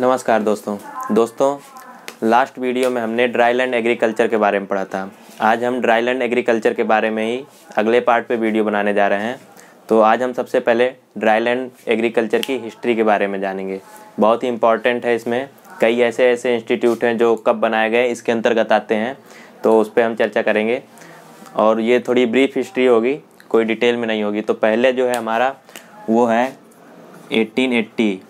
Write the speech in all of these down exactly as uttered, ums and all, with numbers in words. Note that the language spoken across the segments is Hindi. नमस्कार दोस्तों दोस्तों लास्ट वीडियो में हमने ड्राई लैंड एग्रीकल्चर के बारे में पढ़ा था। आज हम ड्राई लैंड एग्रीकल्चर के बारे में ही अगले पार्ट पे वीडियो बनाने जा रहे हैं। तो आज हम सबसे पहले ड्राई लैंड एग्रीकल्चर की हिस्ट्री के बारे में जानेंगे। बहुत ही इंपॉर्टेंट है, इसमें कई ऐसे ऐसे इंस्टीट्यूट हैं जो कब बनाए गए इसके अंतर्गत आते हैं, तो उस पर हम चर्चा करेंगे। और ये थोड़ी ब्रीफ हिस्ट्री होगी, कोई डिटेल में नहीं होगी। तो पहले जो है हमारा वो है एटीन एट्टी,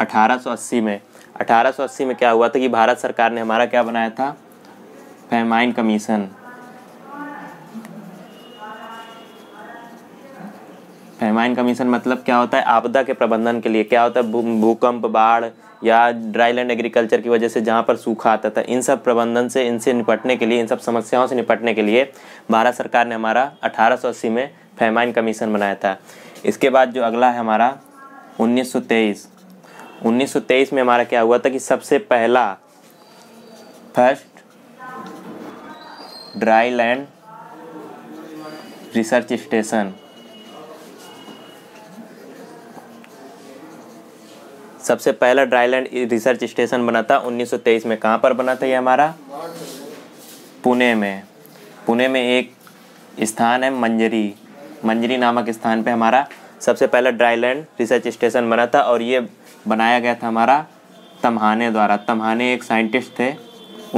अठारह सौ अस्सी में। अठारह सौ अस्सी में क्या हुआ था कि भारत सरकार ने हमारा क्या बनाया था, फैमाइन कमीशन। फैमाइन कमीशन मतलब क्या होता है, आपदा के प्रबंधन के लिए। क्या होता है, भूकंप, बाढ़ या ड्राई लैंड एग्रीकल्चर की वजह से जहाँ पर सूखा आता था, इन सब प्रबंधन से इनसे निपटने के लिए, इन सब समस्याओं से निपटने के लिए भारत सरकार ने हमारा अठारह सौ अस्सी में फैमाइन कमीशन बनाया था। इसके बाद जो अगला है हमारा उन्नीस सौ तेईस। उन्नीस सौ तेईस में हमारा क्या हुआ था कि सबसे पहला first dry land research station, सबसे पहला ड्राई लैंड रिसर्च स्टेशन बना था उन्नीस सौ तेईस में। कहाँ पर बना था ये हमारा, पुणे में। पुणे में एक स्थान है मंजरी, मंजरी नामक स्थान पे हमारा सबसे पहला ड्राई लैंड रिसर्च स्टेशन बना था। और ये बनाया गया था हमारा तमहाने द्वारा। तमहाने एक साइंटिस्ट थे,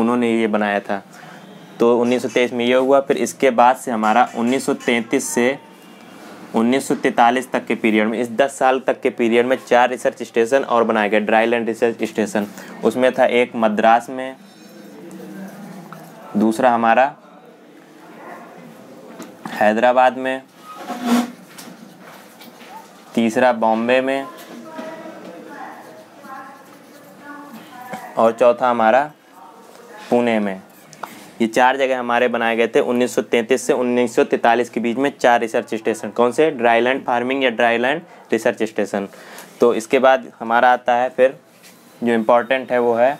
उन्होंने ये बनाया था। तो उन्नीस सौ तेईस में ये हुआ। फिर इसके बाद से हमारा उन्नीस सौ तैंतीस से उन्नीस सौ तैंतालीस तक के पीरियड में, इस दस साल तक के पीरियड में चार रिसर्च स्टेशन और बनाए गए ड्राई लैंड रिसर्च स्टेशन। उसमें था एक मद्रास में, दूसरा हमारा हैदराबाद में, तीसरा बॉम्बे में, और चौथा हमारा पुणे में। ये चार जगह हमारे बनाए गए थे उन्नीस सौ तैंतीस से उन्नीस सौ तैंतालीस के बीच में, चार रिसर्च स्टेशन। कौन से, ड्राई लैंड फार्मिंग या ड्राई लैंड रिसर्च स्टेशन। तो इसके बाद हमारा आता है फिर जो इम्पोर्टेंट है वो है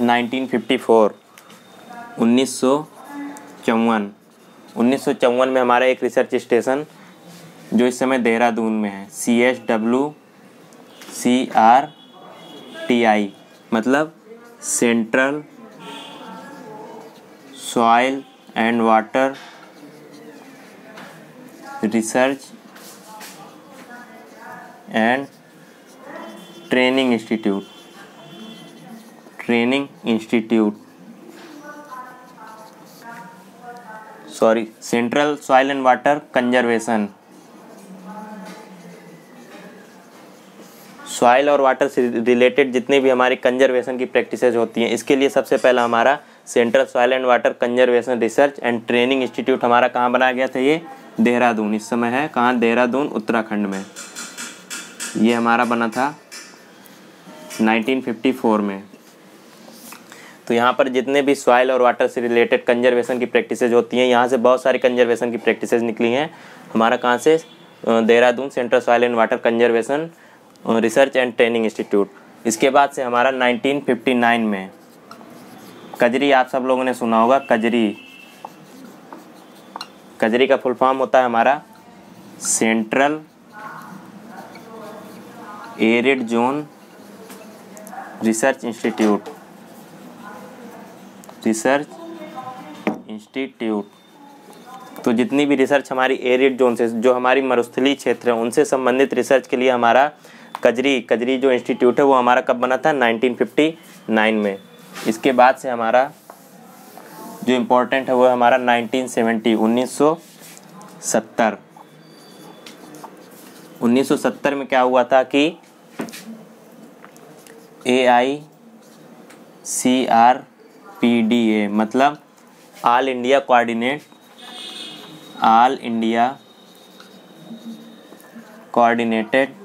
नाइनटीन फिफ्टी फोर, उन्नीस सौ चौवन। उन्नीस सौ चौवन में हमारा एक रिसर्च स्टेशन जो इस समय देहरादून में है, C S W C R T I, मतलब central soil and water research and training institute, training institute sorry central soil and water conservation, soil और वाटर से रिलेटेड जितने भी हमारी कंजर्वेशन की प्रैक्टिसेज होती हैं, इसके लिए सबसे पहला हमारा central soil and water conservation research and training institute हमारा कहाँ बनाया गया था, ये देहरादून। इस समय है कहाँ, देहरादून उत्तराखंड में। ये हमारा बना था नाइनटीन फिफ्टी फोर में। तो यहाँ पर जितने भी सॉइल और वाटर से रिलेटेड कंजर्वेशन की प्रैक्टिसेज होती हैं, यहाँ से बहुत सारी कंजर्वेशन की प्रैक्टिसेज निकली हैं हमारा कहाँ से, Dehradun central soil and water conservation research and training institute. इसके बाद से हमारा नाइनटीन फिफ्टी नाइन में कजरी, आप सब लोगों ने सुना होगा कजरी। कजरी का फुल फॉर्म होता है हमारा central arid zone research institute, research institute. तो जितनी भी रिसर्च हमारी एरिड जोन से, जो हमारी मरुस्थली क्षेत्र है, उनसे संबंधित रिसर्च के लिए हमारा कजरी, कजरी जो इंस्टीट्यूट है वो हमारा कब बना था, नाइनटीन फिफ्टी नाइन में। इसके बाद से हमारा जो इम्पोर्टेंट है वो हमारा नाइनटीन सेवेंटी, उन्नीस सौ सत्तर। उन्नीस सौ सत्तर में क्या हुआ था कि A I C R P D A, मतलब all India coordinate, all India coordinated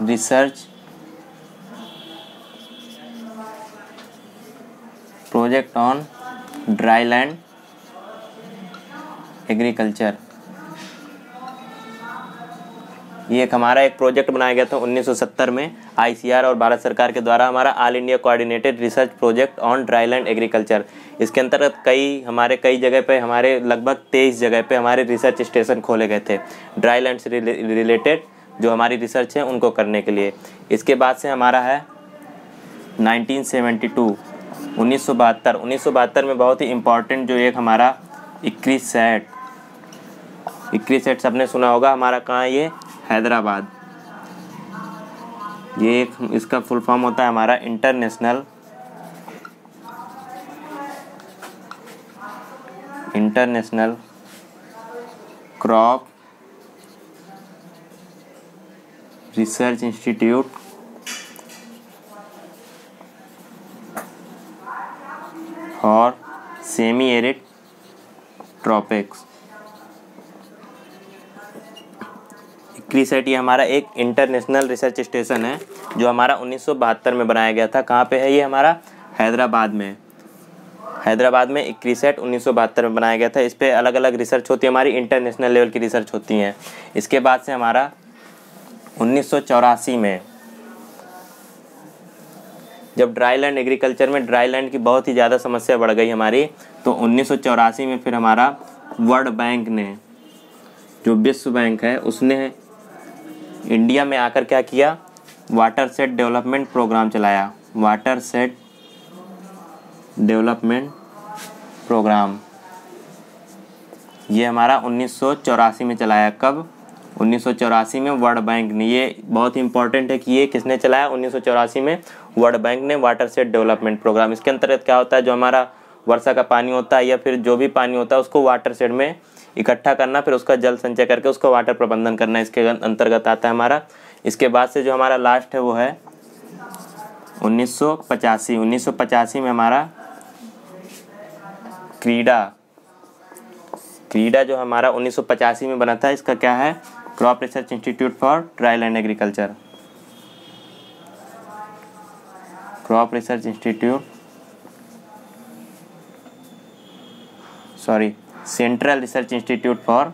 research project on dry land agriculture, ये एक हमारा एक प्रोजेक्ट बनाया गया था उन्नीस सौ सत्तर में आईसीआर और भारत सरकार के द्वारा, हमारा all India coordinated research project on dry land agriculture. इसके अंतर्गत कई हमारे कई जगह पे हमारे लगभग तेईस जगह पे हमारे रिसर्च स्टेशन खोले गए थे ड्राई लैंड से रिलेटेड जो हमारी रिसर्च है उनको करने के लिए। इसके बाद से हमारा है नाइनटीन सेवेंटी टू, उन्नीस सौ बहत्तर उन्नीस सौ बहत्तर में बहुत ही इम्पॉर्टेंट जो एक हमारा इक्रिसैट, इक्रिसैट सबने सुना होगा, हमारा कहाँ ये हैदराबाद, ये एक इसका फुल फॉर्म होता है हमारा international international crop research institute for semi arid tropics. ICRISAT ये हमारा एक इंटरनेशनल रिसर्च स्टेशन है जो हमारा उन्नीस सौ बहत्तर में बनाया गया था। कहाँ पे है ये हमारा? हैदराबाद में। हैदराबाद में इक्रिसैट उन्नीस सौ बहत्तर में बनाया गया था। इस पर अलग अलग रिसर्च होती है, हमारी इंटरनेशनल लेवल की रिसर्च होती हैं। इसके बाद से हमारा उन्नीस सौ चौरासी में जब ड्राई लैंड एग्रीकल्चर में ड्राई लैंड की बहुत ही ज़्यादा समस्या बढ़ गई हमारी, तो उन्नीस सौ चौरासी में फिर हमारा वर्ल्ड बैंक ने, जो विश्व बैंक है, उसने इंडिया में आकर क्या किया, वाटर सेट डेवलपमेंट प्रोग्राम चलाया, वाटर सेट डेवलपमेंट प्रोग्राम। ये हमारा उन्नीस सौ चौरासी में चलाया। कब? उन्नीस सौ चौरासी में वर्ल्ड बैंक ने। ये बहुत इंपॉर्टेंट है कि ये किसने चलाया, उन्नीस सौ चौरासी में वर्ल्ड बैंक ने वाटर सेट डेवलपमेंट प्रोग्राम। इसके अंतर्गत क्या होता है, जो हमारा वर्षा का पानी होता है या फिर जो भी पानी होता है उसको वाटर सेट में इकट्ठा करना, फिर उसका जल संचय करके उसका वाटर प्रबंधन करना, इसके अंतर्गत आता है हमारा। इसके बाद से जो हमारा लास्ट है वो है उन्नीस सौ पचासी उन्नीस सौ पचासी में हमारा क्रीडा क्रीडा जो हमारा उन्नीस सौ पचासी में बना था। इसका क्या है? Crop research institute for dry land agriculture, crop research institute sorry central research institute for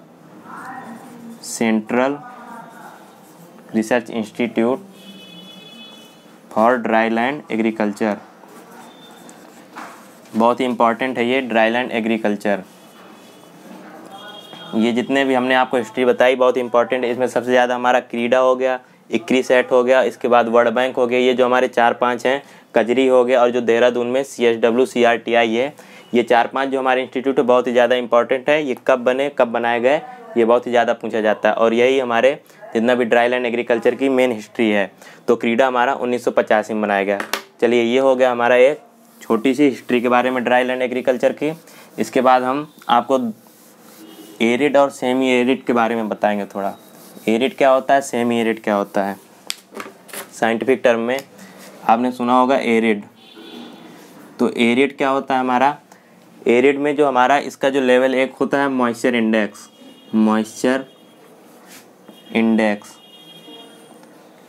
central research institute for dry land agriculture. बहुत ही इम्पॉर्टेंट है ये ड्राई लैंड एग्रीकल्चर। ये जितने भी हमने आपको हिस्ट्री बताई बहुत इंपॉर्टेंट है। इसमें सबसे ज़्यादा हमारा क्रीडा हो गया, इक्रिसैट हो गया, इसके बाद वर्ल्ड बैंक हो गया, ये जो हमारे चार पांच हैं, कजरी हो गया, और जो देहरादून में C S W C R T I है। ये चार पांच जो हमारे इंस्टीट्यूट है बहुत ही ज़्यादा इंपॉर्टेंट है। ये कब बने, कब बनाए गए, ये बहुत ही ज़्यादा पूछा जाता है। और यही हमारे जितना भी ड्राई लैंड एग्रीकल्चर की मेन हिस्ट्री है। तो क्रीडा हमारा उन्नीस सौ पचासी में बनाया गया। चलिए, ये हो गया हमारा एक छोटी सी हिस्ट्री के बारे में ड्राई लैंड एग्रीकल्चर की। इसके बाद हम आपको एरिड और सेमी एरिड के बारे में बताएंगे थोड़ा। एरिड क्या होता है, सेमी एरिड क्या होता है, साइंटिफिक टर्म में आपने सुना होगा एरिड। तो एरिड क्या होता है हमारा? एरिड में जो हमारा इसका जो लेवल एक होता है मॉइस्चर इंडेक्स, मॉइस्चर इंडेक्स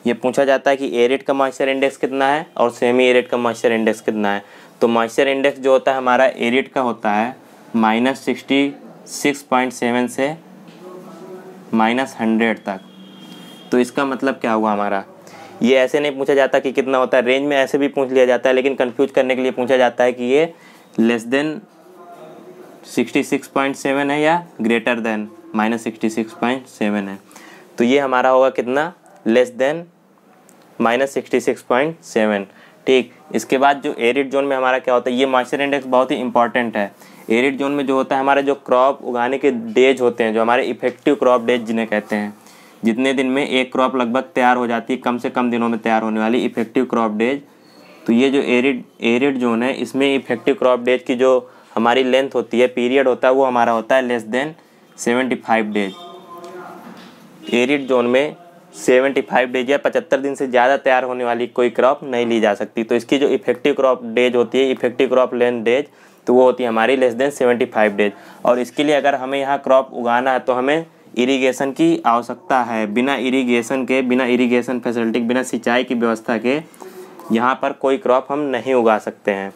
ये पूछा जाता है कि एरिड का मॉइस्चर इंडेक्स कितना है और सेमी एरिड का मॉइस्चर इंडेक्स कितना है। तो मॉइस्चर इंडेक्स जो होता है हमारा एरिड का होता है minus sixty six point seven से माइनस हंड्रेड तक। तो इसका मतलब क्या हुआ हमारा, ये ऐसे नहीं पूछा जाता कि कितना होता है, रेंज में ऐसे भी पूछ लिया जाता है, लेकिन कंफ्यूज करने के लिए पूछा जाता है कि ये less than sixty six point seven है या greater than minus sixty six point seven है। तो ये हमारा होगा कितना, less than minus sixty six point seven, ठीक। इसके बाद जो एरिड जोन में हमारा क्या होता है, ये मॉइस्चर इंडेक्स बहुत ही इंपॉर्टेंट है। एरिड जोन में जो होता है हमारे जो क्रॉप उगाने के डेज होते हैं, जो हमारे इफेक्टिव क्रॉप डेज जिन्हें कहते हैं, जितने दिन में एक क्रॉप लगभग तैयार हो जाती है, कम से कम दिनों में तैयार होने वाली इफेक्टिव क्रॉप डेज। तो ये जो एरिड एरिड जोन है इसमें इफेक्टिव क्रॉप डेज की जो हमारी लेंथ होती है, पीरियड होता है, वो हमारा होता है less than seventy five days. Arid zone में सेवेंटी फाइव डेज या पचहत्तर दिन से ज़्यादा तैयार होने वाली कोई क्रॉप नहीं ली जा सकती। तो इसकी जो इफेक्टिव क्रॉप डेज होती है, इफेक्टिव क्रॉप लेंथ डेज, तो वो होती है हमारी less than seventy five days. और इसके लिए अगर हमें यहाँ क्रॉप उगाना है तो हमें इरिगेशन की आवश्यकता है। बिना इरिगेशन के, बिना इरिगेशन फैसिलिटी, बिना सिंचाई की व्यवस्था के यहाँ पर कोई क्रॉप हम नहीं उगा सकते हैं,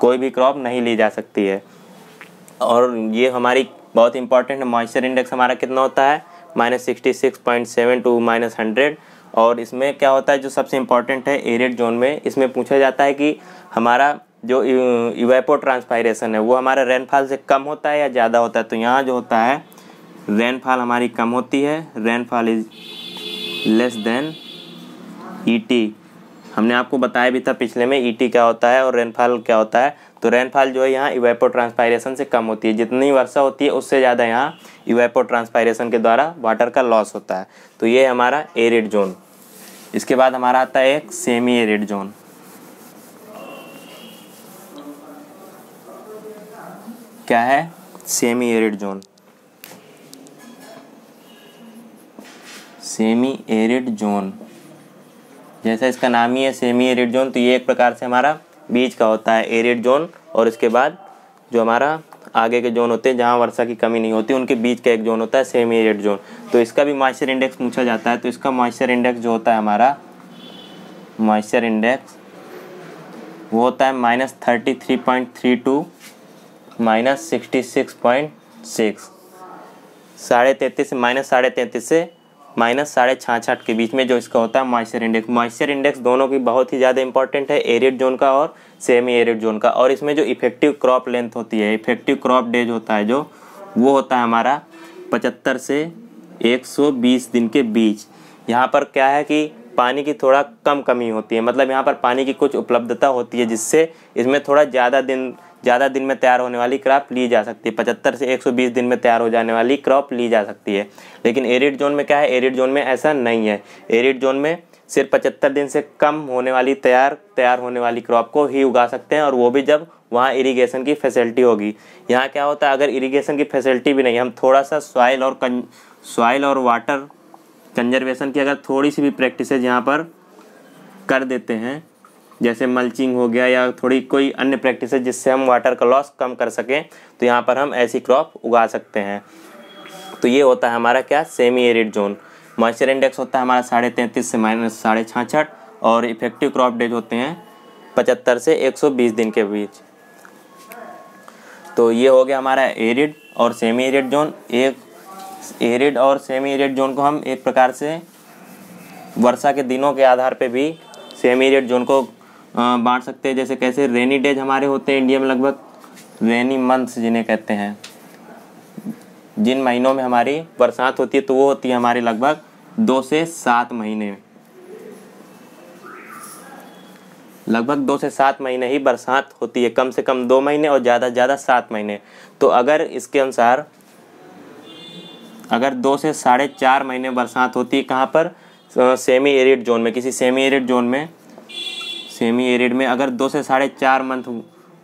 कोई भी क्रॉप नहीं ली जा सकती है। और ये हमारी बहुत इंपॉर्टेंट है। मॉइस्चर इंडेक्स हमारा कितना होता है, minus sixty six point seven to minus hundred. और इसमें क्या होता है, जो सबसे इम्पॉर्टेंट है एरिड जोन में, इसमें पूछा जाता है कि हमारा जो इवेपो ट्रांसपायरेशन है वो हमारा रेनफॉल से कम होता है या ज़्यादा होता है। तो यहाँ जो होता है रेनफॉल हमारी कम होती है, rainfall is less than ET. हमने आपको बताया भी था पिछले में ईटी क्या होता है और रेनफॉल क्या होता है। तो रेनफॉल जो है यहाँ इवेपो ट्रांसपायरेशन से कम होती है, जितनी वर्षा होती है उससे ज़्यादा यहाँ इवेपो ट्रांसपायरेशन के द्वारा वाटर का लॉस होता है। तो ये हमारा एरिड जोन। इसके बाद हमारा आता है एक सेमी एरिड जोन। क्या है? Semi arid zone. Semi arid zone, जैसा इसका नाम ही है सेमी एरिड जोन, तो ये एक प्रकार से हमारा बीच का होता है एरिड जोन और इसके बाद जो हमारा आगे के जोन होते हैं जहाँ वर्षा की कमी नहीं होती, उनके बीच का एक जोन होता है सेमी एरिड जोन। तो इसका भी मॉइस्चर इंडेक्स पूछा जाता है। तो इसका मॉइस्चर इंडेक्स जो होता है हमारा मॉइस्चर इंडेक्स वो होता है minus thirty three point three to minus sixty six point six, साढ़े तैंतीस से माइनस साढ़े तैंतीस से माइनस साढ़े छाछठ के बीच में जो इसका होता है मॉइस्चर इंडेक्स। मॉइस्चर इंडेक्स दोनों की बहुत ही ज़्यादा इंपॉर्टेंट है, एरिड जोन का और सेमी एरिड जोन का। और इसमें जो इफेक्टिव क्रॉप लेंथ होती है, इफेक्टिव क्रॉप डेज होता है जो, वो होता है हमारा पचहत्तर से एक सौ बीस दिन के बीच। यहाँ पर क्या है कि पानी की थोड़ा कम कमी होती है, मतलब यहाँ पर पानी की कुछ उपलब्धता होती है जिससे इसमें थोड़ा ज़्यादा दिन ज़्यादा दिन में तैयार होने वाली क्रॉप ली जा सकती है। पचहत्तर से एक सौ बीस दिन में तैयार हो जाने वाली क्रॉप ली जा सकती है। लेकिन एरिड जोन में क्या है, एरिड जोन में ऐसा नहीं है। एरिड जोन में सिर्फ पचहत्तर दिन से कम होने वाली तैयार तैयार होने वाली क्रॉप को ही उगा सकते हैं, और वो भी जब वहाँ इरीगेशन की फैसिलिटी होगी। यहाँ क्या होता है, अगर इरीगेशन की फैसिलिटी भी नहीं, हम थोड़ा सा सॉइल और सॉइल और वाटर कंजर्वेशन की अगर थोड़ी सी भी प्रैक्टिसेज यहाँ पर कर देते हैं, जैसे मल्चिंग हो गया या थोड़ी कोई अन्य प्रैक्टिस है जिससे हम वाटर का लॉस कम कर सकें, तो यहाँ पर हम ऐसी क्रॉप उगा सकते हैं। तो ये होता है हमारा क्या, semi arid zone. Moisture index होता है हमारा साढ़े तैंतीस से माइनस साढ़े छाछठ और इफेक्टिव क्रॉप डेज होते हैं पचहत्तर से एक सौ बीस दिन के बीच। तो ये हो गया हमारा एरिड और सेमी एरिड जोन। एक एरिड और सेमी एरिड जोन को हम एक प्रकार से वर्षा के दिनों के आधार पर भी सेमी एरिड जोन को बांट सकते हैं। जैसे कैसे रेनी डेज हमारे होते हैं इंडिया में, लगभग रेनी मंथ्स जिन्हें कहते हैं, जिन महीनों में हमारी बरसात होती है, तो वो होती है हमारे लगभग दो से सात महीने लगभग दो से सात महीने ही बरसात होती है, कम से कम दो महीने और ज़्यादा से ज़्यादा सात महीने। तो अगर इसके अनुसार अगर दो से साढ़े चार महीने बरसात होती है, कहाँ पर, सेमी एरिड जोन में, किसी सेमी एरिड जोन में सेमी एरिड में अगर दो से साढ़े चार मंथ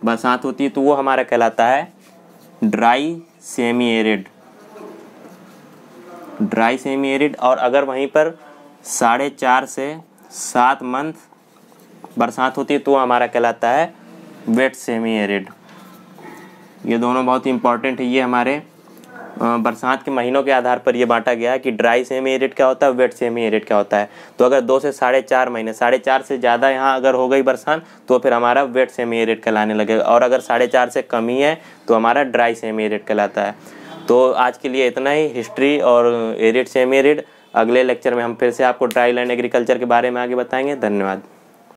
बरसात होती है, तो वो हमारा कहलाता है dry semi arid dry semi arid. और अगर वहीं पर साढ़े चार से सात मंथ बरसात होती है, तो वो हमारा कहलाता है वेट सेमी एरिड। ये दोनों बहुत ही इम्पॉर्टेंट है। ये हमारे बरसात के महीनों के आधार पर यह बांटा गया है कि ड्राई सेमी एरिड क्या होता है, वेट सेमी एरिड क्या होता है। तो अगर दो से साढ़े चार महीने साढ़े चार से ज़्यादा यहाँ अगर हो गई बरसात, तो फिर हमारा वेट सेमी एरिड कहलाने लगेगा, और अगर साढ़े चार से कम ही है तो हमारा ड्राई सेमी एरिड कहलाता है। तो आज के लिए इतना ही, हिस्ट्री और एरिड सेमी एरिड। अगले लेक्चर में हम फिर से आपको ड्राई लैंड एग्रीकल्चर के बारे में आगे बताएँगे। धन्यवाद।